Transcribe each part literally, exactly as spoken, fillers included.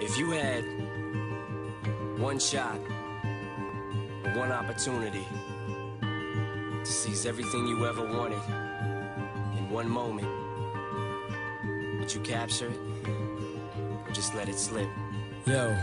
If you had one shot, one opportunity to seize everything you ever wanted in one moment, would you capture it or just let it slip? Yo.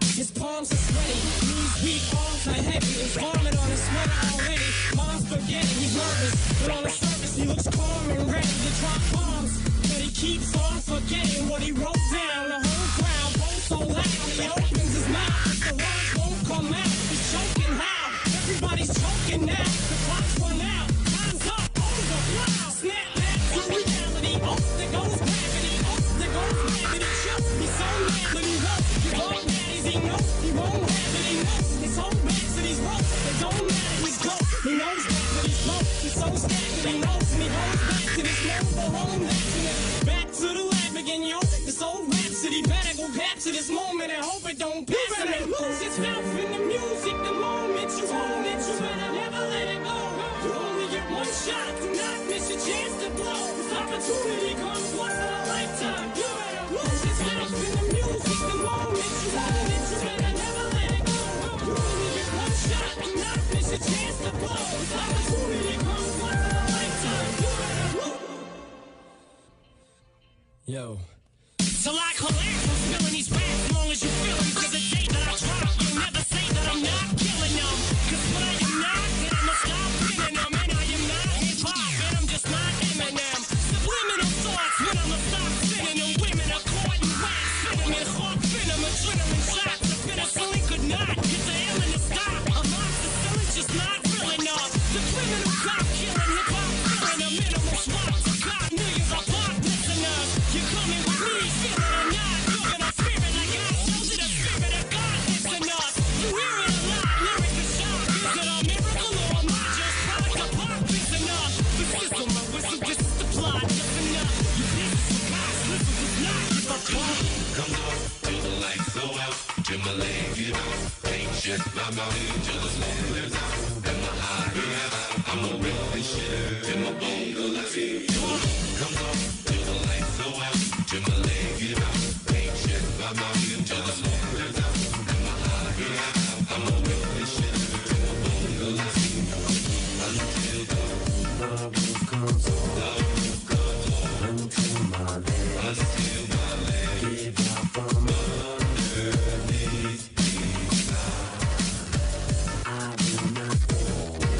His palms are sweaty, knees weak, arms are heavy. There's vomit on his sweater already. Mom's spaghetti, he's nervous, but on the surface he looks calm and ready to drop bombs. But he keeps on forgetting what he wrote down. The whole crowd goes so loud, he opens his mouth, the words won't come out. He's choking loud, everybody's choking now. The clock's run out, time's up, over, wow. Snap back to reality, oh, there goes gravity, oh, there goes gravity. Just be so mad that he won't give up. He knows he won't have it, he knows his whole back to these ropes. It don't matter, he's dope. He knows back to these ropes. He's so stagnant, he knows, and he goes back to this mobile home accident. Back to the lab again, yo. This old rhapsody better go capture this moment and hope it don't pass. You better lose yourself in the music the moment you own it. You better never let it go. You only get one shot, do not miss your chance to blow. This opportunity comes once in a lifetime. You better lose yourself in the music the moment you own it. Yo. So like collapse, I'm spilling these raps as long as you feel them. Cause the day that I drop, you'll never say that I'm not killing them. Cause when I am not, then I must stop winning them. And I am not hip-hop, and I'm just not Eminem. Subliminal thoughts when I'ma stop spinning them. Women are caught in wax, cinnamon, hot venom, adrenaline shots. The penicillin could not get the hell in the stop. I'm not fulfilling, just not real enough. The criminal cop killing hip-hop, killing a minimal swap. To cop millions of pop listeners. You're coming with me, feel it or not. You're gonna fear it like I told you. The spirit of God lives in us. You hear it a lot, lyrics are sharp. Is it a miracle or am I just product of pop? Listen up, the system, my whistle, this is the plot. Listen up, you piss is for cops, listen is not. Give up, come on, till the lights go out. Till my legs get out, ain't shit, my body, till the smoke clears out. And my high out, I'ma rip this shit till my bone go like it. Come on, till the lights go out, till my legs get out, ain't shit, my body, till the smoke clears out. And my high out, I'ma rip this shit till my bone go like it. Until the love comes on, love comes on, until my legs, until my legs get out from under me. Looking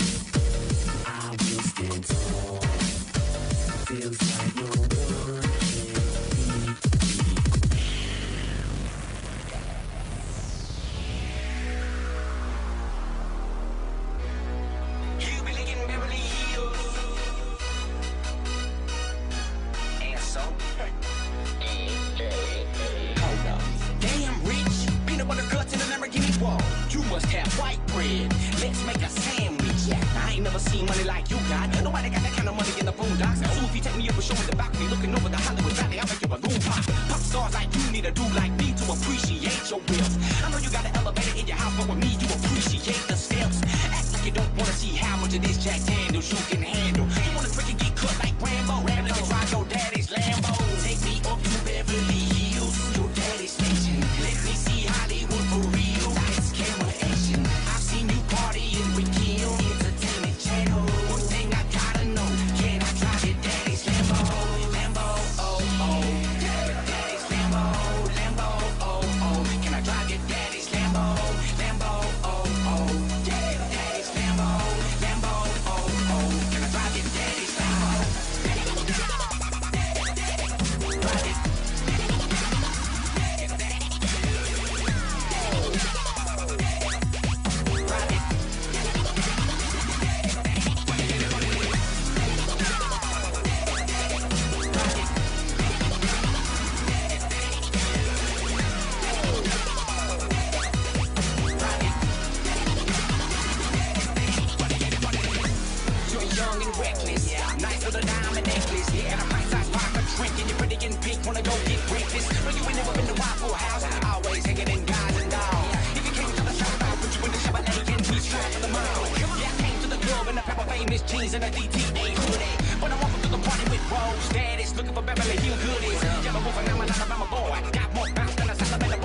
for Beverly Hills goodies. Yellow wolf and I'm an Alabama boy. Got more bounce than a Alabama boy.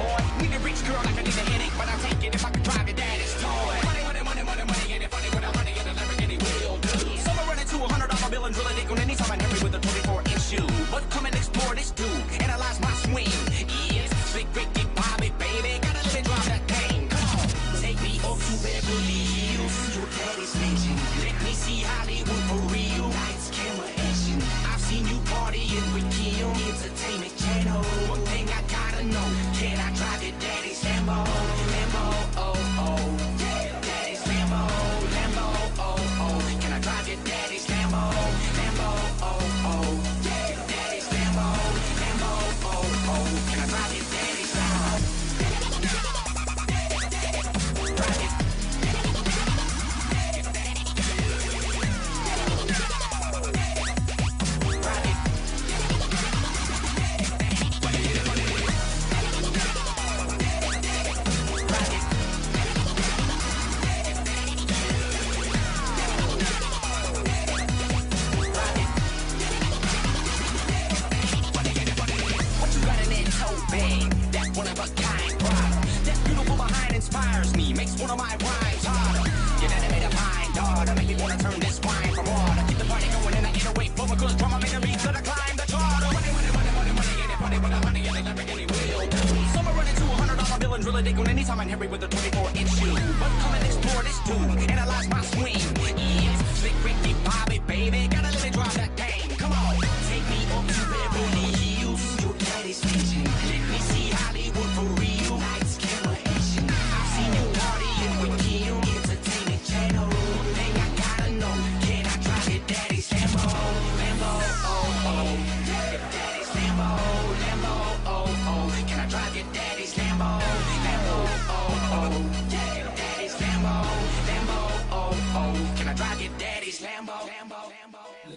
One thing I gotta know, can I drive your daddy's Lambo? Lambo, oh, oh, daddy's Lambo, Lambo, oh, oh. Can I drive your daddy's Lambo? Lambo, oh, oh, daddy's Lambo, Lambo, oh, oh. Can I drive your daddy's Lambo? One of a kind product. That beautiful behind inspires me, makes one of my rhymes harder. You've animated mind, daughter, make me wanna turn this wine from water. Keep the party going and I get away from a good drama, made me to the climb the charter. Money, money, money, money, money, anybody with a honey, and they never any will. Some are running to a hundred dollar bill and drill a dick on any time I'm hairy with a twenty-four inch shoe. But come and explore this dude, analyze my swing. Ease, slick, Ricky, Bobby, baby, gotta let me drive that game. Come on, take me up to Beverly Hills, your daddy's kitchen. Let me see.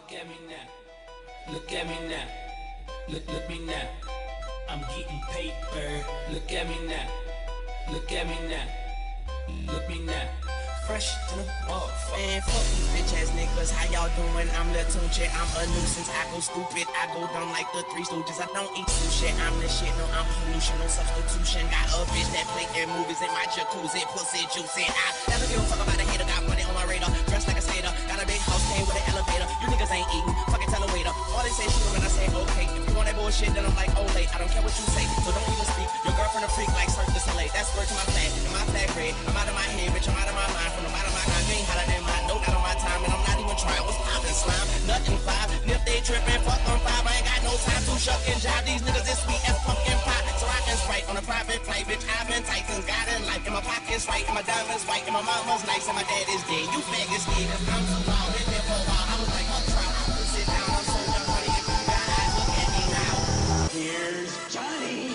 Look at me now, look at me now, look, look me now, I'm getting paper. Look at me now, look at me now, look me now, fresh to the buff. And fuck these bitch ass niggas, how y'all doing? I'm the tune shit, I'm a nuisance, I go stupid, I go dumb like the Three Stooges. I don't eat too shit, I'm the shit, no, I'm pollution, no substitution. Got a bitch that play in movies in my jacuzzi, pussy juice, and I never give a fuck about a hater, got money on my radar, dressed like a skater, got a big house, came with an elevator. You niggas ain't eating, fucking tell a waiter. All they say shoot them and I say okay. If you want that bullshit, then I'm like, oh late, I don't care what you say, so don't even speak. Your girlfriend a freak like Cirque du Soleil. That's word to my flag, and my flag red. I'm out of my head, bitch, I'm out of my mind. From the bottom of my mind, you ain't hotter than mine. No, not on my time, and I'm not even trying. What's poppin', slime? Nothing five. And if they trippin', fuck on five. I ain't got no time to shuck and jive. These niggas is sweet as pumpkin pie. So I can sprite on a private flight, bitch. I've been tight since God in life. And my pocket's right, and my diamonds white, and my mama's nice, and my dad is dead. You faggots, nigga. I'm so wild, been there for a while. I was like, I'm trying to sit down. I'm so young, honey, if you guys look at me now. Here's Johnny.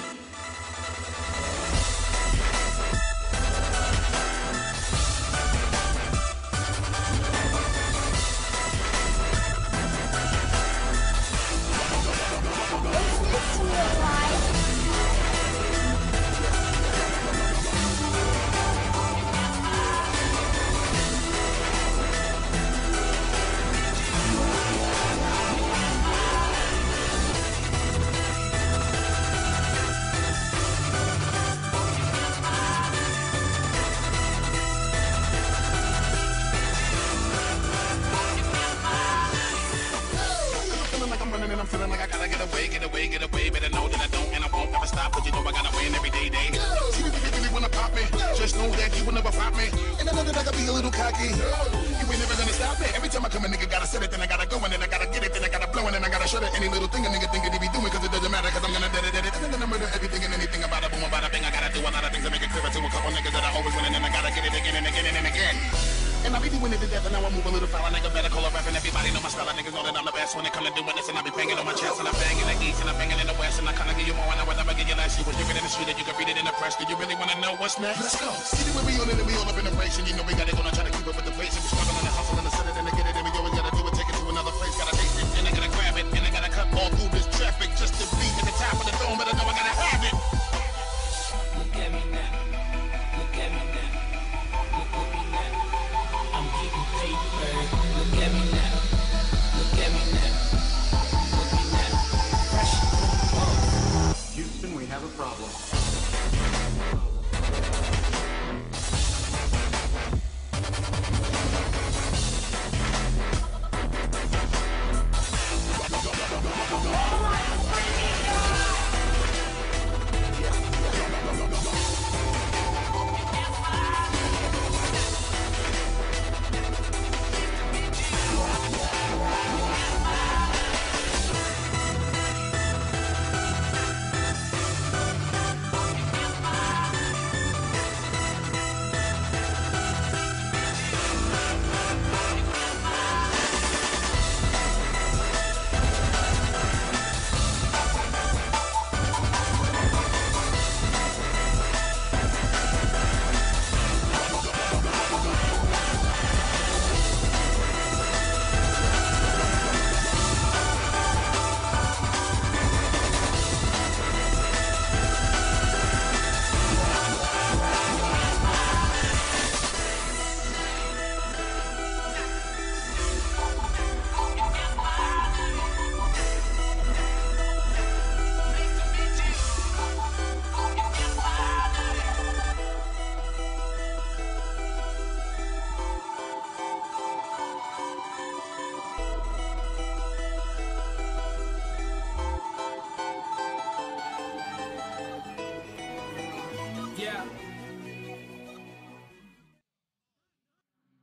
Yeah.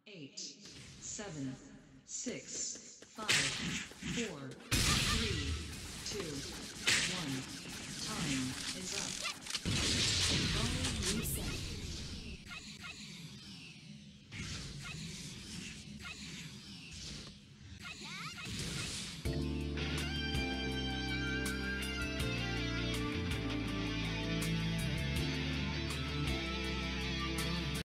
Eight, seven, six, five, four.